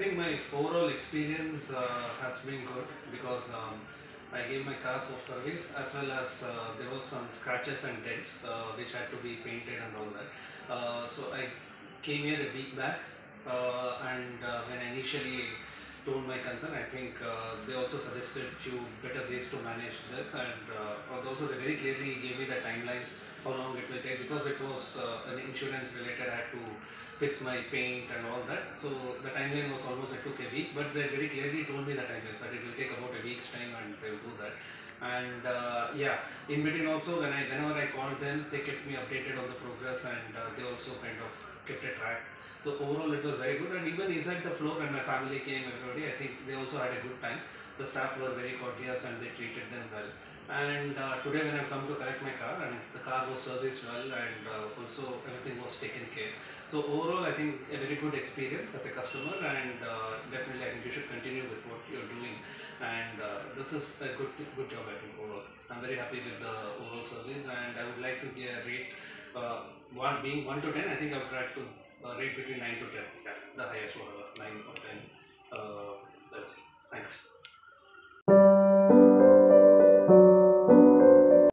think my overall experience has been good because I gave my car for service, as well as there was some scratches and dents which had to be painted and all that. So I came here a week back and when I initially told my concern, I think they also suggested few better ways to manage this, and also they very clearly gave me the timelines how long it will take, because it was an insurance related, I had to fix my paint and all that. So the timeline was almost, it took a week, but they very clearly told me the timeline that it will take about a week's time and they will do that. And yeah, in between also whenever I called them, they kept me updated on the progress, and they also kind of kept a track. So overall it was very good, and even inside the floor when my family came, everybody, I think they also had a good time. The staff were very courteous and they treated them well. And today when I have come to collect my car, and the car was serviced well, and also everything was taken care. So overall I think a very good experience as a customer, and definitely I think you should continue with what you are doing. And this is a good job, I think, overall. I am very happy with the overall service, and I would like to give a rate, being 1 to 10, I think I would like to rate between 9 to 10, yeah, the highest one, 9 or 10, that's it. Thanks.